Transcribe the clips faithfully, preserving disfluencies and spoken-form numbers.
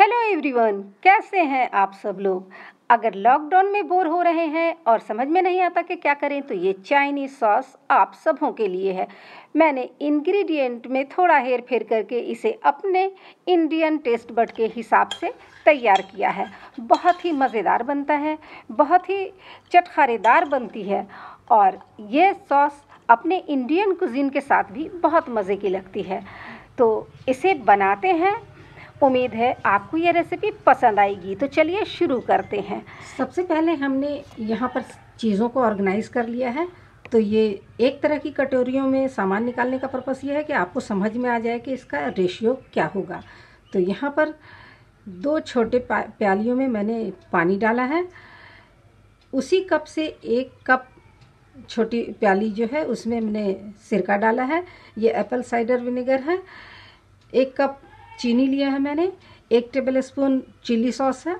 Hello everyone, कैसे हैं आप सब लोग। अगर लॉकडाउन में बोर हो रहे हैं और समझ में नहीं आता कि क्या करें तो ये चाइनीज़ सॉस आप सबों के लिए है। मैंने इंग्रेडिएंट में थोड़ा हेर फेर करके इसे अपने इंडियन टेस्ट बड के हिसाब से तैयार किया है। बहुत ही मज़ेदार बनता है, बहुत ही चटखारेदार बनती है और ये सॉस अपने इंडियन कुजीन के साथ भी बहुत मज़े की लगती है। तो इसे बनाते हैं, उम्मीद है आपको ये रेसिपी पसंद आएगी। तो चलिए शुरू करते हैं। सबसे पहले हमने यहाँ पर चीज़ों को ऑर्गेनाइज कर लिया है। तो ये एक तरह की कटोरियों में सामान निकालने का पर्पस ये है कि आपको समझ में आ जाए कि इसका रेशियो क्या होगा। तो यहाँ पर दो छोटे प्यालियों में मैंने पानी डाला है। उसी कप से एक कप छोटी प्याली जो है उसमें हमने सिरका डाला है। ये एप्पल साइडर विनेगर है। एक कप चीनी लिया है मैंने। एक टेबलस्पून चिली सॉस है।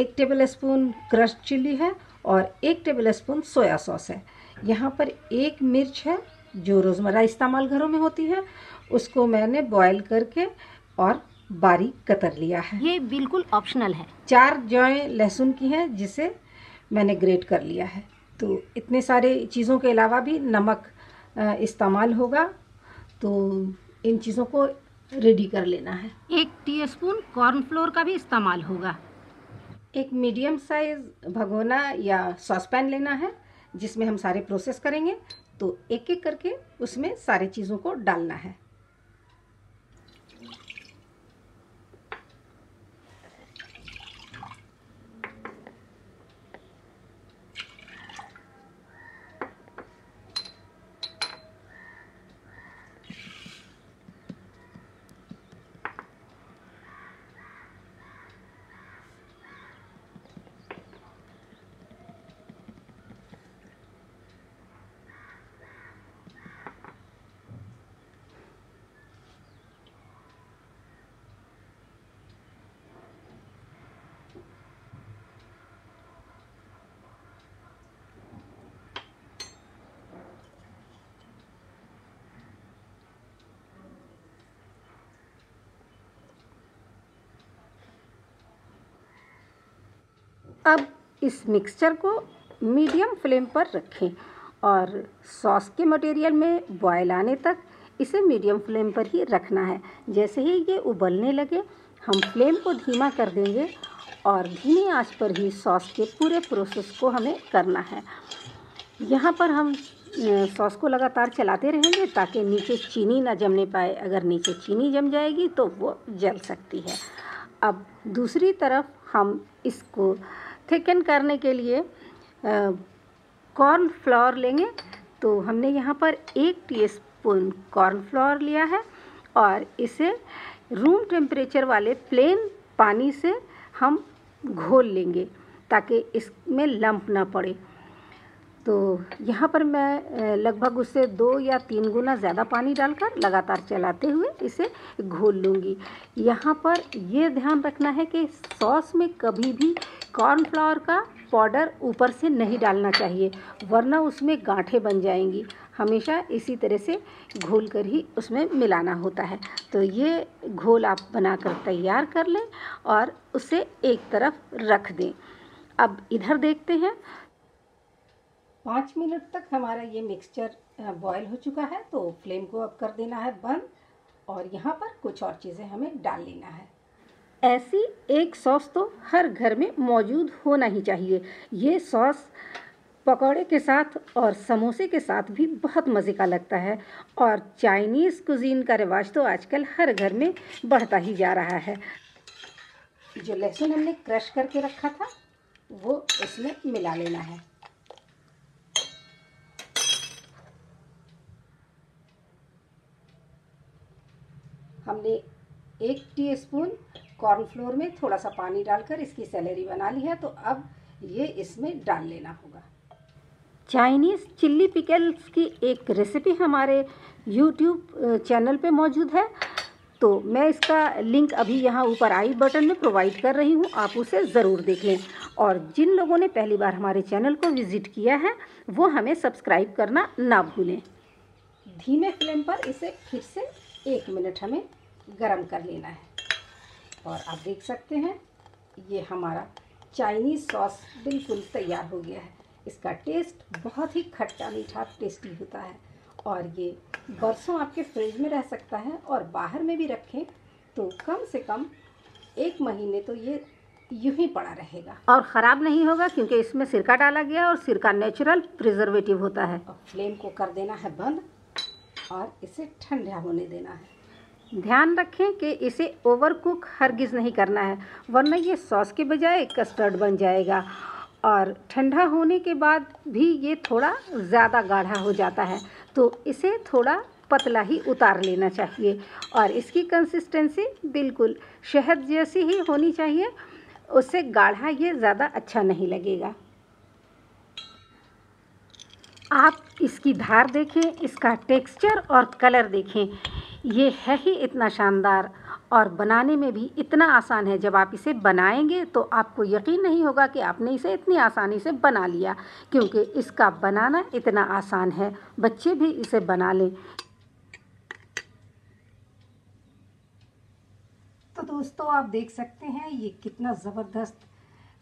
एक टेबलस्पून क्रश चिली है और एक टेबलस्पून सोया सॉस है। यहाँ पर एक मिर्च है जो रोज़मर्रा इस्तेमाल घरों में होती है, उसको मैंने बॉयल करके और बारीक कतर लिया है। ये बिल्कुल ऑप्शनल है। चार जौएं लहसुन की हैं जिसे मैंने ग्रेट कर लिया है। तो इतने सारे चीज़ों के अलावा भी नमक इस्तेमाल होगा, तो इन चीज़ों को रेडी कर लेना है। एक टीस्पून कॉर्नफ्लोर का भी इस्तेमाल होगा। एक मीडियम साइज़ भगोना या सॉसपैन लेना है जिसमें हम सारे प्रोसेस करेंगे। तो एक एक करके उसमें सारे चीज़ों को डालना है। अब इस मिक्सचर को मीडियम फ्लेम पर रखें और सॉस के मटेरियल में बॉयल आने तक इसे मीडियम फ्लेम पर ही रखना है। जैसे ही ये उबलने लगे हम फ्लेम को धीमा कर देंगे और धीमी आंच पर ही सॉस के पूरे प्रोसेस को हमें करना है। यहाँ पर हम सॉस को लगातार चलाते रहेंगे ताकि नीचे चीनी ना जमने पाए। अगर नीचे चीनी जम जाएगी तो वो जल सकती है। अब दूसरी तरफ हम इसको थिकन करने के लिए कॉर्न फ्लोर लेंगे। तो हमने यहाँ पर एक टीस्पून कॉर्न फ्लोर लिया है और इसे रूम टेम्परेचर वाले प्लेन पानी से हम घोल लेंगे ताकि इसमें लम्प ना पड़े। तो यहाँ पर मैं लगभग उससे दो या तीन गुना ज़्यादा पानी डालकर लगातार चलाते हुए इसे घोल लूँगी। यहाँ पर यह ध्यान रखना है कि सॉस में कभी भी कॉर्नफ्लावर का पाउडर ऊपर से नहीं डालना चाहिए, वरना उसमें गांठें बन जाएंगी। हमेशा इसी तरह से घोल कर ही उसमें मिलाना होता है। तो ये घोल आप बनाकर तैयार कर लें और उसे एक तरफ रख दें। अब इधर देखते हैं, पाँच मिनट तक हमारा ये मिक्सचर बॉयल हो चुका है। तो फ्लेम को अब कर देना है बंद और यहाँ पर कुछ और चीज़ें हमें डाल लेना है। ऐसी एक सॉस तो हर घर में मौजूद होना ही चाहिए। ये सॉस पकौड़े के साथ और समोसे के साथ भी बहुत मज़े का लगता है और चाइनीज़ कुजीन का रिवाज तो आजकल हर घर में बढ़ता ही जा रहा है। जो लहसुन हमने क्रश करके रखा था वो इसमें मिला लेना है। हमने एक टीस्पून कॉर्नफ्लोर में थोड़ा सा पानी डालकर इसकी सैलरी बना ली है। तो अब ये इसमें डाल लेना होगा। चाइनीज़ चिल्ली पिकल्स की एक रेसिपी हमारे यूट्यूब चैनल पे मौजूद है। तो मैं इसका लिंक अभी यहाँ ऊपर आई बटन में प्रोवाइड कर रही हूँ, आप उसे ज़रूर देख लें। और जिन लोगों ने पहली बार हमारे चैनल को विज़िट किया है वो हमें सब्सक्राइब करना ना भूलें। धीमे फ्लेम पर इसे फिर से एक मिनट हमें गरम कर लेना है और आप देख सकते हैं ये हमारा चाइनीज़ सॉस बिल्कुल तैयार हो गया है। इसका टेस्ट बहुत ही खट्टा मीठा टेस्टी होता है और ये बरसों आपके फ्रिज में रह सकता है और बाहर में भी रखें तो कम से कम एक महीने तो ये यूं ही पड़ा रहेगा और ख़राब नहीं होगा क्योंकि इसमें सिरका डाला गया है और सिरका नेचुरल प्रिजर्वेटिव होता है। और फ्लेम को कर देना है बंद और इसे ठंडा होने देना है। ध्यान रखें कि इसे ओवर कुक हरगिज़ नहीं करना है वरना ये सॉस के बजाय कस्टर्ड बन जाएगा और ठंडा होने के बाद भी ये थोड़ा ज़्यादा गाढ़ा हो जाता है तो इसे थोड़ा पतला ही उतार लेना चाहिए और इसकी कंसिस्टेंसी बिल्कुल शहद जैसी ही होनी चाहिए, उससे गाढ़ा ये ज़्यादा अच्छा नहीं लगेगा। आप इसकी धार देखें, इसका टेक्सचर और कलर देखें, ये है ही इतना शानदार और बनाने में भी इतना आसान है। जब आप इसे बनाएंगे तो आपको यकीन नहीं होगा कि आपने इसे इतनी आसानी से बना लिया क्योंकि इसका बनाना इतना आसान है, बच्चे भी इसे बना लें। तो दोस्तों आप देख सकते हैं ये कितना ज़बरदस्त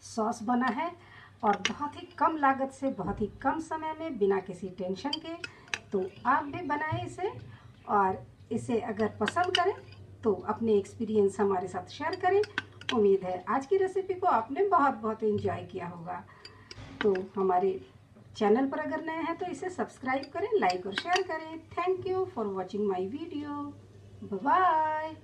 सॉस बना है और बहुत ही कम लागत से बहुत ही कम समय में बिना किसी टेंशन के। तो आप भी बनाएं इसे और इसे अगर पसंद करें तो अपने एक्सपीरियंस हमारे साथ शेयर करें। उम्मीद है आज की रेसिपी को आपने बहुत बहुत एंजॉय किया होगा। तो हमारे चैनल पर अगर नए हैं तो इसे सब्सक्राइब करें, लाइक और शेयर करें। Thank you for watching my video. Bye.